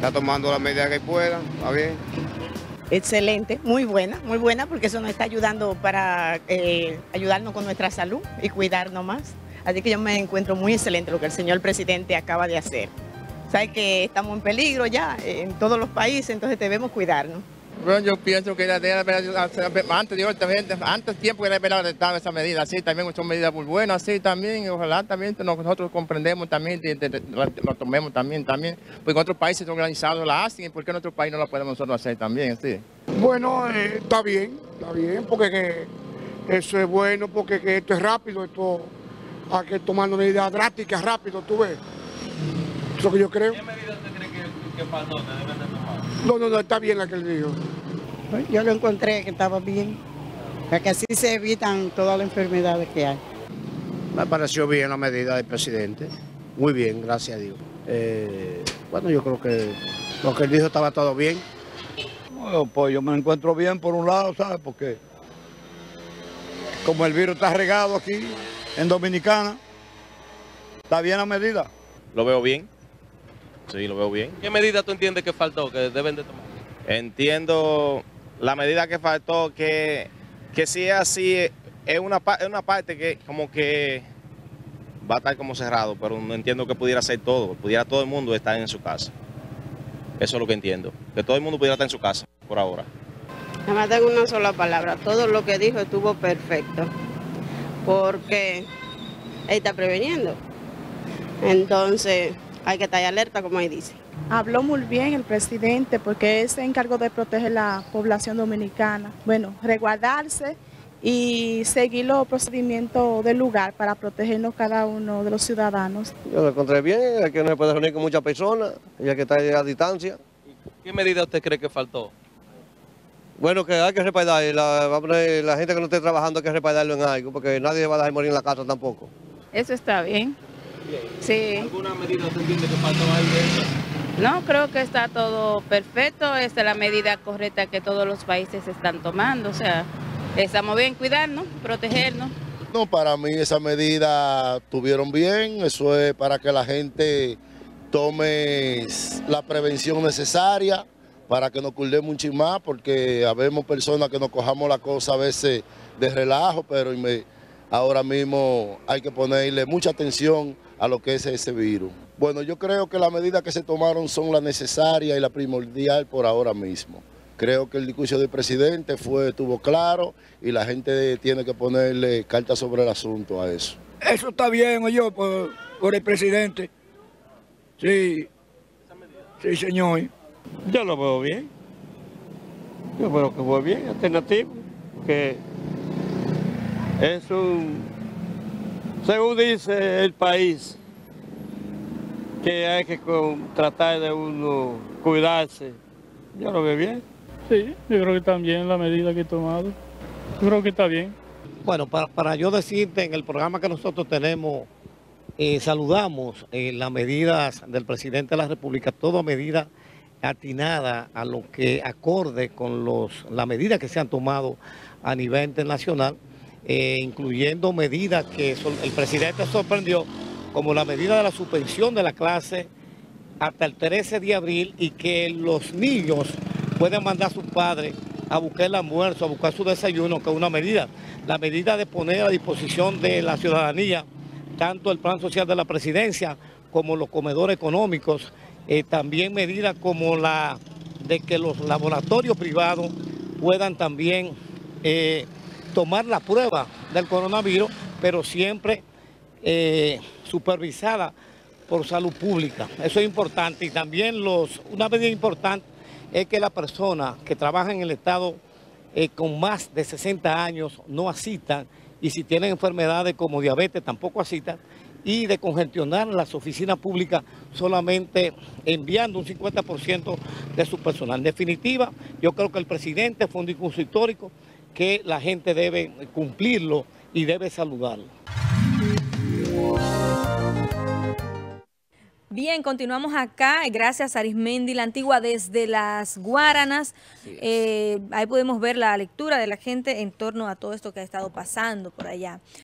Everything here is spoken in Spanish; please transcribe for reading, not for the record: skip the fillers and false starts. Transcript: está tomando las medidas que pueda, está bien. Excelente, muy buena, porque eso nos está ayudando para ayudarnos con nuestra salud y cuidarnos más. Así que yo me encuentro muy excelente lo que el señor presidente acaba de hacer. Sabes que estamos en peligro ya en todos los países, entonces debemos cuidarnos. Bueno, yo pienso que antes tiempo que era esperado estaba esa medida, así también son medidas muy buenas, así también, ojalá también nosotros comprendemos también, lo tomemos también, porque otros países organizados la hacen, ¿y por qué en otros países no la podemos nosotros hacer también? ¿Sí? Bueno, está bien, porque eso es bueno, porque esto es rápido, esto hay que tomar medidas drásticas rápido, tú ves, es lo que yo creo. ¿Qué medidas usted cree que pasó? No, está bien la que él dijo. Yo lo encontré que estaba bien, para que así se evitan todas las enfermedades que hay. Me pareció bien la medida del presidente, muy bien, gracias a Dios. Bueno, yo creo que lo que él dijo estaba todo bien. Bueno, pues yo me encuentro bien por un lado, ¿sabes? Porque como el virus está regado aquí, en Dominicana, está bien la medida. Lo veo bien. Sí, lo veo bien. ¿Qué medida tú entiendes que faltó, que deben de tomar? Entiendo la medida que faltó, que si es así, es una parte que como que va a estar como cerrado, pero no entiendo que pudiera ser todo, pudiera todo el mundo estar en su casa. Eso es lo que entiendo, que todo el mundo pudiera estar en su casa, por ahora. Nada más tengo una sola palabra, todo lo que dijo estuvo perfecto, porque él está preveniendo, entonces hay que estar alerta, como ahí dice. Habló muy bien el presidente porque él se encargó de proteger la población dominicana. Bueno, resguardarse y seguir los procedimientos del lugar para protegernos cada uno de los ciudadanos. Yo lo encontré bien, es que no se puede reunir con muchas personas, ya que está a distancia. ¿Qué medida usted cree que faltó? Bueno, que hay que respaldar, la gente que no esté trabajando hay que respaldarlo en algo, porque nadie va a dejar morir en la casa tampoco. Eso está bien. Sí. ¿Alguna medida usted entiende que faltó ahí de eso? No, creo que está todo perfecto, esta es la medida correcta que todos los países están tomando, o sea, estamos bien, cuidarnos, protegernos. No, para mí esa medida tuvieron bien, eso es para que la gente tome la prevención necesaria, para que nos cuidemos un chin más, porque habemos personas que nos cojamos la cosa a veces de relajo, pero ahora mismo hay que ponerle mucha atención a lo que es ese virus. Bueno, yo creo que las medidas que se tomaron son las necesarias y la primordial por ahora mismo. Creo que el discurso del presidente estuvo claro y la gente tiene que ponerle cartas sobre el asunto a eso. Eso está bien, oye, por el presidente. Sí, sí, señor. Yo lo veo bien. Yo creo que fue bien, alternativo, que es un... Según dice el país, que hay que tratar de uno cuidarse. Yo lo veo bien. Sí, yo creo que también la medida que he tomado, yo creo que está bien. Bueno, para yo decirte, en el programa que nosotros tenemos, saludamos las medidas del presidente de la República, toda medida atinada a lo que acorde con las medidas que se han tomado a nivel internacional, incluyendo medidas que el presidente sorprendió, como la medida de la suspensión de la clase hasta el 13 de abril y que los niños pueden mandar a sus padres a buscar el almuerzo, a buscar su desayuno, que es una medida. La medida de poner a disposición de la ciudadanía tanto el plan social de la presidencia como los comedores económicos, también medidas como la de que los laboratorios privados puedan también... tomar la prueba del coronavirus, pero siempre supervisada por salud pública. Eso es importante. Y también una medida importante es que las personas que trabajan en el Estado con más de 60 años no asistan, y si tienen enfermedades como diabetes tampoco asistan, y de congestionar las oficinas públicas solamente enviando un 50% de su personal. En definitiva, yo creo que el presidente fue un discurso histórico que la gente debe cumplirlo y debe saludarlo. Bien, continuamos acá. Gracias, Arismendi La Antigua, desde Las Guaranas. Sí, ahí podemos ver la lectura de la gente en torno a todo esto que ha estado pasando por allá.